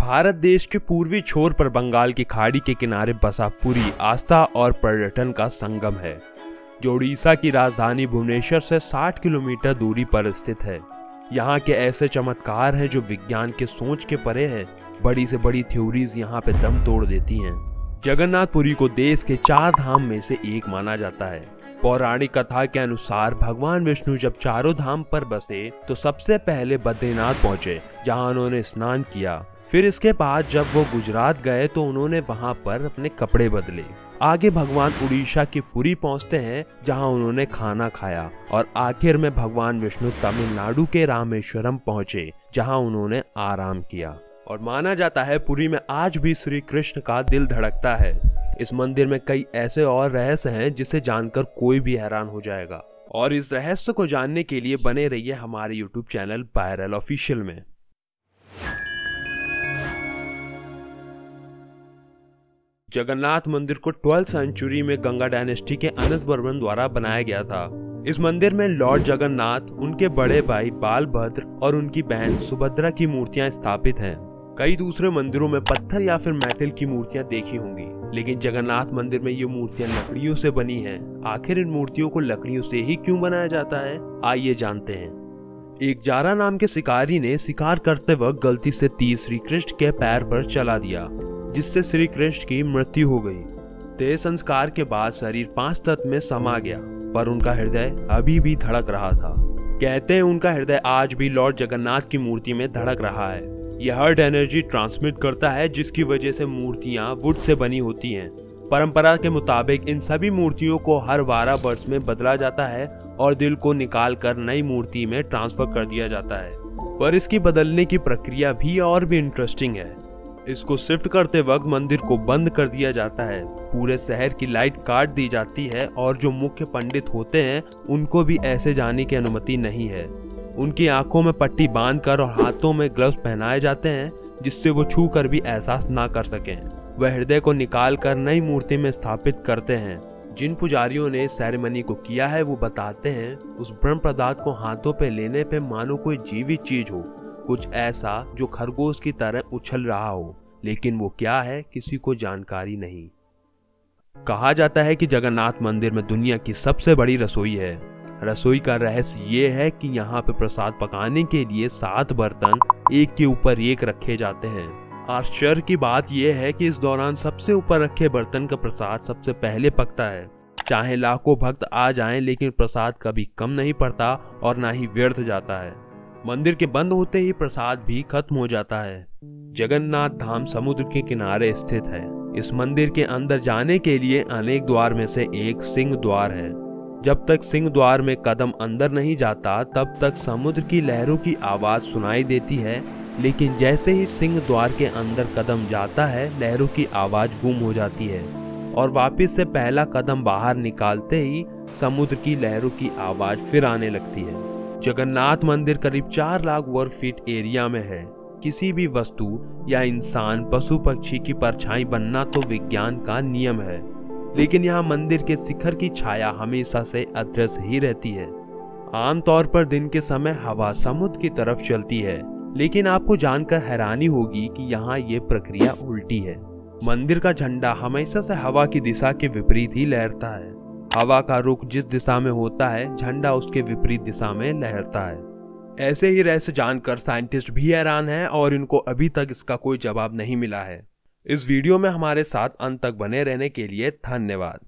भारत देश के पूर्वी छोर पर बंगाल की खाड़ी के किनारे बसा पुरी आस्था और पर्यटन का संगम है, जो उड़ीसा की राजधानी भुवनेश्वर से 60 किलोमीटर दूरी पर स्थित है। यहाँ के ऐसे चमत्कार हैं जो विज्ञान के सोच के परे हैं। बड़ी से बड़ी थ्योरीज यहाँ पे दम तोड़ देती हैं। जगन्नाथपुरी को देश के 4 धाम में से एक माना जाता है। पौराणिक कथा के अनुसार भगवान विष्णु जब चारों धाम पर बसे तो सबसे पहले बद्रीनाथ पहुंचे, जहाँ उन्होंने स्नान किया। फिर इसके बाद जब वो गुजरात गए तो उन्होंने वहाँ पर अपने कपड़े बदले। आगे भगवान उड़ीसा के पुरी पहुँचते हैं, जहाँ उन्होंने खाना खाया। और आखिर में भगवान विष्णु तमिलनाडु के रामेश्वरम पहुँचे, जहाँ उन्होंने आराम किया। और माना जाता है पुरी में आज भी श्री कृष्ण का दिल धड़कता है। इस मंदिर में कई ऐसे और रहस्य हैं जिसे जानकर कोई भी हैरान हो जाएगा। और इस रहस्य को जानने के लिए बने रहिए हमारे यूट्यूब चैनल वायरल ऑफिशियल में। जगन्नाथ मंदिर को 12वीं सेंचुरी में गंगा डायनेस्टी के अनंत द्वारा बनाया गया था। इस मंदिर में लॉर्ड जगन्नाथ, उनके बड़े भाई बालभद्र और उनकी बहन सुभद्रा की मूर्तियां स्थापित हैं। कई दूसरे मंदिरों में पत्थर या फिर मेटल की मूर्तियां देखी होंगी, लेकिन जगन्नाथ मंदिर में ये मूर्तियां लकड़ियों से बनी हैं। आखिर इन मूर्तियों को लकड़ियों से ही क्यों बनाया जाता है, आइए जानते हैं। एक जारा नाम के शिकारी ने शिकार करते वक्त गलती से तीर श्री कृष्ण के पैर पर चला दिया, जिससे श्री कृष्ण की मृत्यु हो गई। तेज संस्कार के बाद शरीर 5 तत्व में समा गया, पर उनका हृदय अभी भी धड़क रहा था। कहते हैं उनका हृदय आज भी लॉर्ड जगन्नाथ की मूर्ति में धड़क रहा है। यह हर्ट एनर्जी ट्रांसमिट करता है, जिसकी वजह से मूर्तियां वुड से बनी होती हैं। परंपरा के मुताबिक इन सभी मूर्तियों को हर 12 वर्ष में बदला जाता है और दिल को निकाल कर नई मूर्ति में ट्रांसफर कर दिया जाता है। पर इसकी बदलने की प्रक्रिया भी और भी इंटरेस्टिंग है। इसको शिफ्ट करते वक्त मंदिर को बंद कर दिया जाता है, पूरे शहर की लाइट काट दी जाती है और जो मुख्य पंडित होते हैं उनको भी ऐसे जाने की अनुमति नहीं है। उनकी आंखों में पट्टी बांधकर और हाथों में ग्लव्स पहनाए जाते हैं, जिससे वो छू कर भी एहसास ना कर सकें। वह हृदय को निकाल कर नई मूर्ति में स्थापित करते हैं। जिन पुजारियों ने सेरेमनी को किया है वो बताते हैं उस ब्रह्म पदार्थ को हाथों पे लेने पे मानो कोई जीवित चीज हो, कुछ ऐसा जो खरगोश की तरह उछल रहा हो, लेकिन वो क्या है किसी को जानकारी नहीं। कहा जाता है कि जगन्नाथ मंदिर में दुनिया की सबसे बड़ी रसोई है। रसोई का रहस्य ये है कि यहाँ पे प्रसाद पकाने के लिए 7 बर्तन एक के ऊपर एक रखे जाते हैं। आश्चर्य की बात यह है कि इस दौरान सबसे ऊपर रखे बर्तन का प्रसाद सबसे पहले पकता है। चाहे लाखों भक्त आ जाएं, लेकिन प्रसाद कभी कम नहीं पड़ता और ना ही व्यर्थ जाता है। मंदिर के बंद होते ही प्रसाद भी खत्म हो जाता है। जगन्नाथ धाम समुद्र के किनारे स्थित है। इस मंदिर के अंदर जाने के लिए अनेक द्वार में से एक सिंह द्वार है। जब तक सिंह द्वार में कदम अंदर नहीं जाता तब तक समुद्र की लहरों की आवाज सुनाई देती है, लेकिन जैसे ही सिंह द्वार के अंदर कदम जाता है लहरों की आवाज गुम हो जाती है और वापस से पहला कदम बाहर निकालते ही समुद्र की लहरों की आवाज फिर आने लगती है। जगन्नाथ मंदिर करीब 4 लाख वर्ग फीट एरिया में है। किसी भी वस्तु या इंसान, पशु पक्षी की परछाई बनना तो विज्ञान का नियम है, लेकिन यहाँ मंदिर के शिखर की छाया हमेशा से अदृश्य ही रहती है। आमतौर पर दिन के समय हवा समुद्र की तरफ चलती है, लेकिन आपको जानकर हैरानी होगी कि यहाँ ये प्रक्रिया उल्टी है। मंदिर का झंडा हमेशा से हवा की दिशा के विपरीत ही लहरता है। हवा का रुख जिस दिशा में होता है, झंडा उसके विपरीत दिशा में लहरता है। ऐसे ही रहस्य जानकर साइंटिस्ट भी हैरान है और इनको अभी तक इसका कोई जवाब नहीं मिला है। इस वीडियो में हमारे साथ अंत तक बने रहने के लिए धन्यवाद।